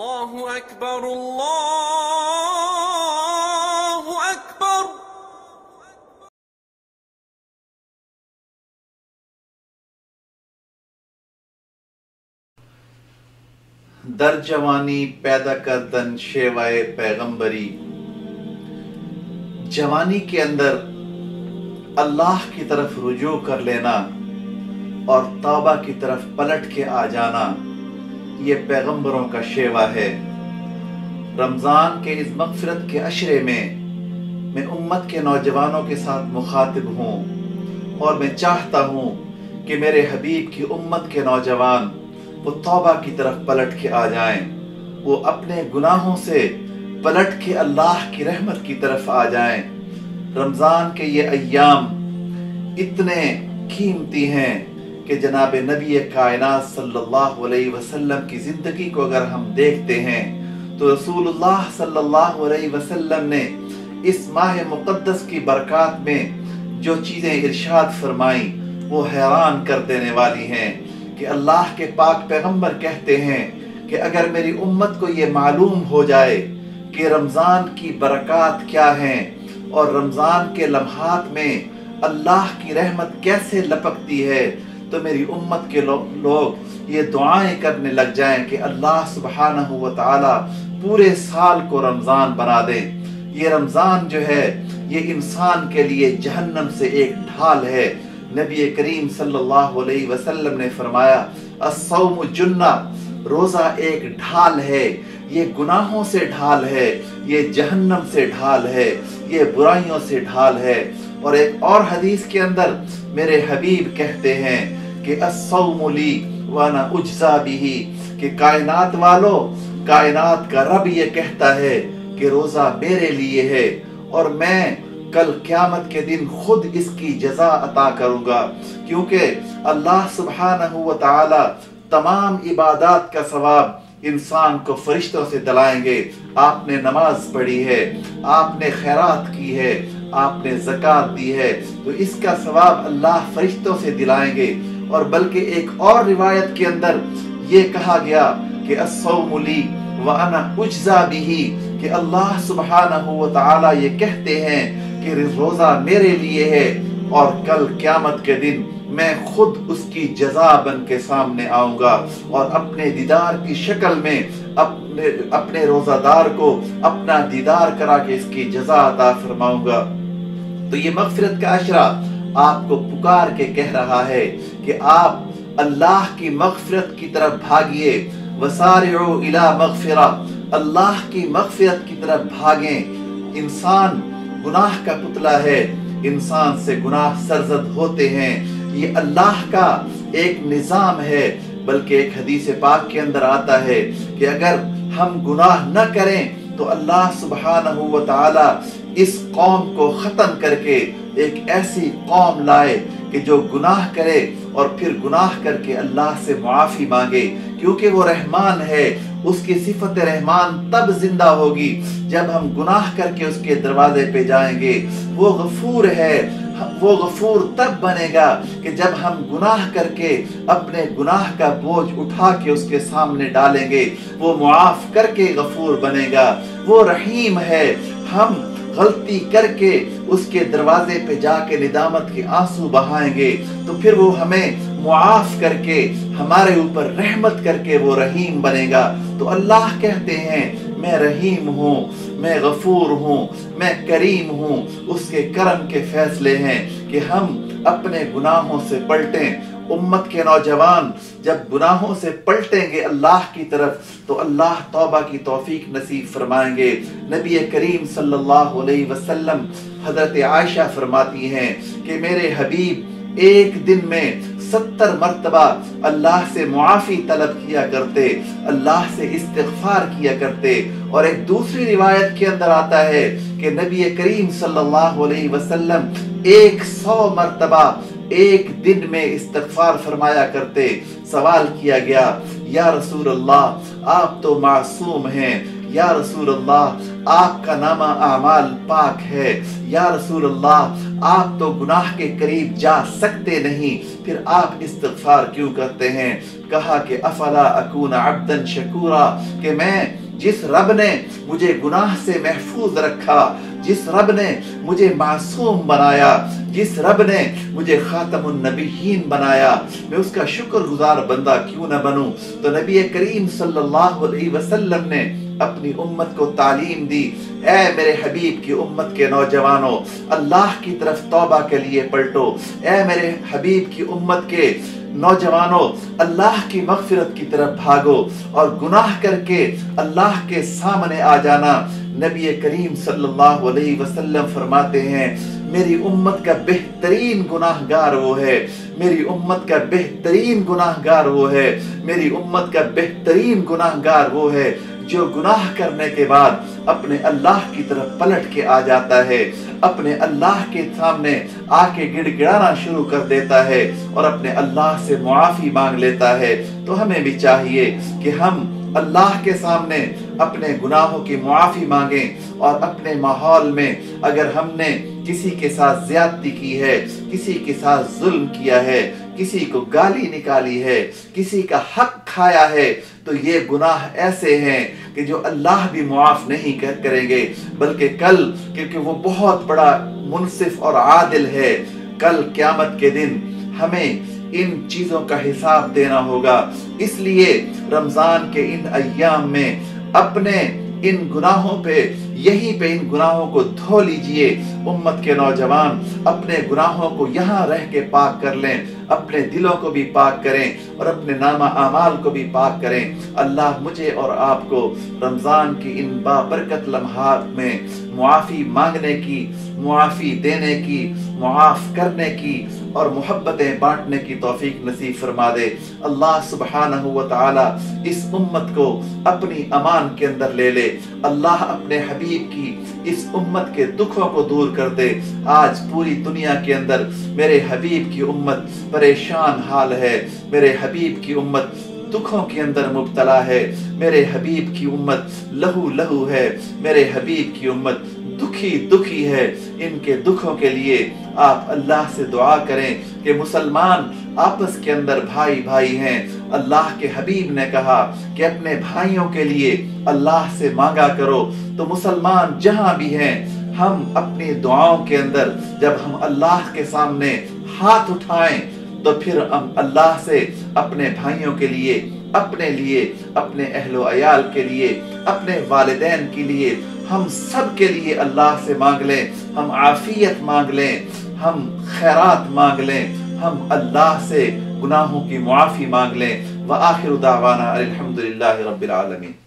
Allahu Akbar, Allahu Akbar. दर जवानी पैदा कर दन शेवाए पैगंबरी। जवानी के अंदर अल्लाह की तरफ रुजू कर लेना और तौबा की तरफ पलट के आ जाना, ये पैगंबरों का शेवा है। रमज़ान के इस मगफिरत के अशरे में मैं उम्मत के नौजवानों के साथ मुखातिब हूँ और मैं चाहता हूँ कि मेरे हबीब की उम्मत के नौजवान वो तौबा की तरफ पलट के आ जाएं, वो अपने गुनाहों से पलट के अल्लाह की रहमत की तरफ आ जाएं। रमज़ान के ये अय्याम इतने कीमती हैं कि जनाब नबी कायनात सल्लल्लाहु अलैहि वसल्लम की ज़िंदगी को अगर हम देखते हैं तो रसूलुल्लाह सल्लल्लाहु अलैहि वसल्लम ने इस माह मुक़द्दस की बरक़ात में जो चीज़ें इरशाद फरमाई वो हैरान कर देने वाली हैं कि अल्लाह के पाक पैगंबर कहते हैं कि अगर मेरी उम्मत को ये मालूम हो जाए कि रमज़ान की बरक़ात क्या हैं और रमज़ान के लम्हात में अल्लाह की रहमत कैसे लपकती है, तो मेरी उम्मत के लोग ये दुआएं करने लग जाएं कि अल्लाह सुब्हानहु व तआला पूरे साल को रमज़ान बना दें। ये रमज़ान जो है ये इंसान के लिए जहन्नम से एक ढाल है। नबी करीम सल्लल्लाहु अलैहि वसल्लम ने फरमाया अस्सौम जुन्ना, रोज़ा एक ढाल है, ये गुनाहों से ढाल है, ये जहन्नम से ढाल है, ये बुराइयों से ढाल है। और एक और हदीस के अंदर मेरे हबीब कहते हैं कि अस्सौमु ली व अना उज्जा बिही, कि कायनात वालों, कायनात का रब ये कहता है कि रोज़ा मेरे लिए है और मैं कल क़यामत के दिन खुद इसकी जज़ा अता करूँगा, क्योंकि अल्लाह सुब्हानहु व तआला तमाम इबादात का सवाब इंसान को फरिश्तों से दिलाएंगे। आपने नमाज पढ़ी है, आपने खैरात की है, आपने ज़कात दी है, तो इसका सवाब अल्लाह फरिश्तों से दिलाएंगे। और बल्कि एक और रिवायत के अंदर ये कहा गया कि अस्सौमु ली व अना उज्जा बिही, कि अल्लाह सुब्हानहु व तआला ये कहते हैं कि रोज़ा मेरे लिए है और कल क़यामत के दिन मैं खुद उसकी जज़ा बन के सामने आऊँगा और अपने दीदार की शक्ल में अपने रोज़ादार को अपना दीदार करा के इसकी जज़ा अता फरमाऊँगा। तो ये मग़फ़िरत का अशरा आपको पुकार के कह रहा है कि आप अल्लाह की मग़फ़िरत की तरफ भागिए। वसारिउ इला मग़फ़िरा, अल्लाह की मग़फ़िरत की तरफ भागें। इंसान गुनाह का पुतला है, इंसान से गुनाह सरज़द होते हैं, ये अल्लाह का एक निज़ाम है। बल्कि एक हदीस पाक के अंदर आता है कि अगर हम गुनाह न करें तो अल्लाह सुब्हानहु व तआला इस कौम को ख़त्म करके एक ऐसी कौम लाए कि जो गुनाह करे और फिर गुनाह करके अल्लाह से माफ़ी मांगे, क्योंकि वो रहमान है। उसकी सिफत रहमान तब जिंदा होगी जब हम गुनाह करके उसके दरवाजे पे जाएंगे। वो गफूर है, वो गफूर तब बनेगा कि जब हम गुनाह करके अपने गुनाह का बोझ उठा के उसके सामने डालेंगे, वो मुआफ़ करके गफूर बनेगा। वो रहीम है, हम गलती करके उसके दरवाजे पे जाके निदामत के आंसू बहाएंगे तो फिर वो हमें मुआफ़ करके हमारे ऊपर रहमत करके वो रहीम बनेगा। तो अल्लाह कहते हैं मैं रहीम हूँ, मैं गफूर हूँ, मैं करीम हूँ। उसके करम के फैसले हैं कि हम अपने गुनाहों से पलटें। उम्मत के नौजवान जब गुनाहों से पलटेंगे अल्लाह की तरफ तो अल्लाह तौबा की तौफीक नसीब फरमाएंगे। नबी करीम सल्लल्लाहु अलैहि वसल्लम हज़रत आयशा फरमाती हैं कि मेरे हबीब एक दिन में 70 मरतबा अल्लाह से मुआफ़ी तलब किया करते, अल्लाह से इस्तिग़फ़ार किया करते। और एक दूसरी रिवायत के अंदर आता है कि नबी करीम सल्लल्लाहु अलैहि वसल्लम 100 मरतबा एक दिन में इस्तग़फ़ार फरमाया करते। सवाल किया गया या रसूल अल्लाह आप तो मासूम हैं, या रसूल अल्लाह आपका नामा आमाल पाक है, या रसूल अल्लाह आप तो गुनाह के करीब जा सकते नहीं, फिर आप इस्तग़फ़ार क्यों करते हैं? कहा कि अफला अकून अब्दन शकूरा, कि मैं जिस रब ने मुझे गुनाह से महफूज रखा, जिस रब ने मुझे मासूम बनाया, जिस रब ने मुझे खातमुन नबीहीन बनाया, मैं उसका शुक्रगुजार बंदा क्यों न बनूं। तो नबी करीम सल्लल्लाहु अलैहि वसल्लम ने अपनी उम्मत को तालीम दी, ए मेरे हबीब की उम्मत के नौजवानों, अल्लाह की तरफ तौबा के लिए पलटो। ए मेरे हबीब की उम्मत के नौजवानों, अल्लाह की मगफिरत की तरफ भागो और गुनाह करके अल्लाह के सामने आ जाना। नबी करीम सल्लल्लाहु अलैहि वसल्लम फरमाते हैं, मेरी उम्मत का बेहतरीन गुनाहगार वो है, मेरी उम्मत का बेहतरीन गुनाहगार वो है, मेरी उम्मत का बेहतरीन गुनाहगार वो है जो गुनाह करने के बाद अपने अल्लाह की तरफ पलट के आ जाता है, अपने अल्लाह के सामने आके गिड़गिड़ाना शुरू कर देता है और अपने अल्लाह से मुआफ़ी मांग लेता है। तो हमें भी चाहिए कि हम अल्लाह के सामने अपने गुनाहों की मुआफ़ी मांगें और अपने माहौल में अगर हमने किसी के साथ ज़्यादती की है, किसी के साथ जुल्म किया है, किसी को गाली निकाली है, किसी का हक खाया है, तो ये गुनाह ऐसे हैं कि जो अल्लाह भी मुआफ़ नहीं करेंगे, बल्कि कल, क्योंकि वो बहुत बड़ा मुनसिफ और आदिल है, कल क़यामत के दिन हमें इन चीज़ों का हिसाब देना होगा। इसलिए रमज़ान के इन अय्याम में अपने इन गुनाहों पे, यहीं पे इन गुनाहों को धो लीजिए। उम्मत के नौजवान अपने गुनाहों को यहाँ रह के पाक कर लें, अपने दिलों को भी पाक करें और अपने नामा आमाल को भी पाक करें। अल्लाह मुझे और आपको रमज़ान की इन बाबरकत लम्हात में मुआफ़ी मांगने की, मुआफ़ी देने की, मुआफ़ करने की और मोहब्बतें बांटने की तौफीक नसीब फरमा दे। अल्लाह सुब्हानहु व तआला इस उम्मत को अपनी अमान के अंदर ले ले। अल्लाह अपने हबीब की इस उम्मत के दुखों को दूर कर दे। आज पूरी दुनिया के अंदर मेरे हबीब की उम्मत परेशान हाल है, मेरे हबीब की उम्मत दुखों के अंदर मुब्तला है, मेरे हबीब की उम्मत लहू लहू है, मेरे हबीब की उम्मत दुखी दुखी है। इनके दुखों के लिए आप अल्लाह से दुआ करें कि मुसलमान आपस के अंदर भाई भाई हैं। अल्लाह के हबीब ने कहा कि अपने भाइयों के लिए अल्लाह से मांगा करो। तो मुसलमान जहां भी हैं, हम अपनी दुआओं के अंदर जब हम अल्लाह के सामने हाथ उठाएं तो फिर हम अल्लाह से अपने भाइयों के लिए, अपने लिए, अपने अहलो अयाल के लिए, अपने वालिदैन के लिए, हम सब के लिए अल्लाह से मांग लें, हम आफियत मांग लें, हम खैरात मांग लें, हम अल्लाह से गुनाहों की मुआफ़ी मांग लें। व आखिर दावाना अल्हम्दुलिल्लाहि रब्बिल आलमीन।